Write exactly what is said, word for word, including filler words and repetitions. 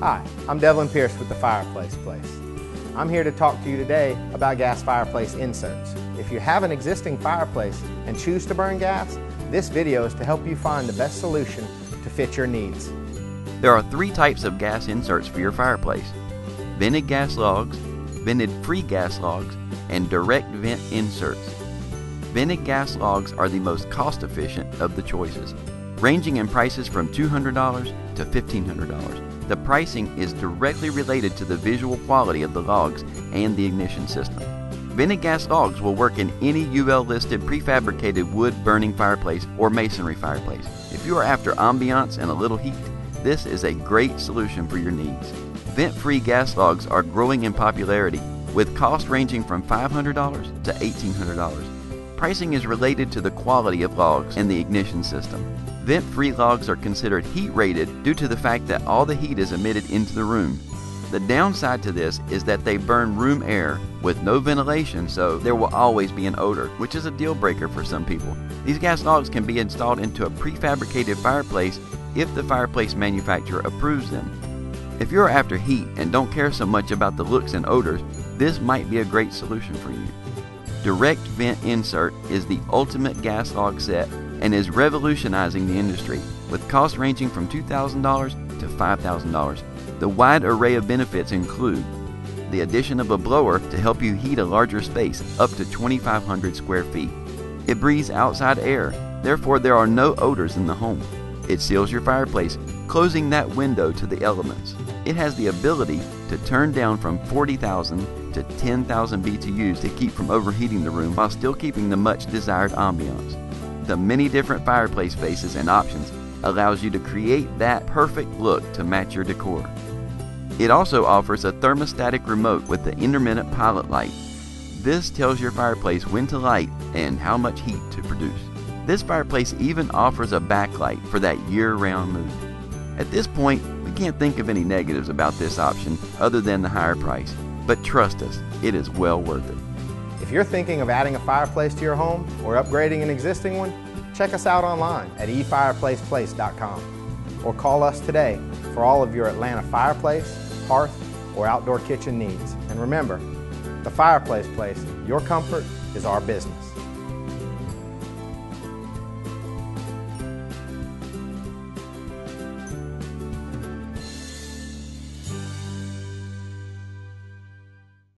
Hi, I'm Devlin Pierce with The Fireplace Place. I'm here to talk to you today about gas fireplace inserts. If you have an existing fireplace and choose to burn gas, this video is to help you find the best solution to fit your needs. There are three types of gas inserts for your fireplace: vented gas logs, vented free gas logs, and direct vent inserts. Vented gas logs are the most cost-efficient of the choices, ranging in prices from two hundred dollars to fifteen hundred dollars. The pricing is directly related to the visual quality of the logs and the ignition system. Vented gas logs will work in any U L-listed prefabricated wood burning fireplace or masonry fireplace. If you are after ambiance and a little heat, this is a great solution for your needs. Vent-free gas logs are growing in popularity, with costs ranging from five hundred dollars to eighteen hundred dollars. Pricing is related to the quality of logs and the ignition system. Vent-free logs are considered heat-rated due to the fact that all the heat is emitted into the room. The downside to this is that they burn room air with no ventilation, so there will always be an odor, which is a deal-breaker for some people. These gas logs can be installed into a prefabricated fireplace if the fireplace manufacturer approves them. If you're after heat and don't care so much about the looks and odors, this might be a great solution for you. Direct vent insert is the ultimate gas log set and is revolutionizing the industry, with costs ranging from two thousand dollars to five thousand dollars. The wide array of benefits include the addition of a blower to help you heat a larger space up to twenty-five hundred square feet. It breathes outside air, therefore there are no odors in the home. It seals your fireplace, closing that window to the elements. It has the ability to turn down from forty thousand to ten thousand B T Us to keep from overheating the room while still keeping the much desired ambiance. The many different fireplace faces and options allows you to create that perfect look to match your decor. It also offers a thermostatic remote with the intermittent pilot light. This tells your fireplace when to light and how much heat to produce. This fireplace even offers a backlight for that year-round mood. At this point, we can't think of any negatives about this option other than the higher price, but trust us, it is well worth it. If you're thinking of adding a fireplace to your home or upgrading an existing one, check us out online at e Fireplace Place dot com or call us today for all of your Atlanta fireplace, hearth, or outdoor kitchen needs. And remember, the Fireplace Place, your comfort is our business.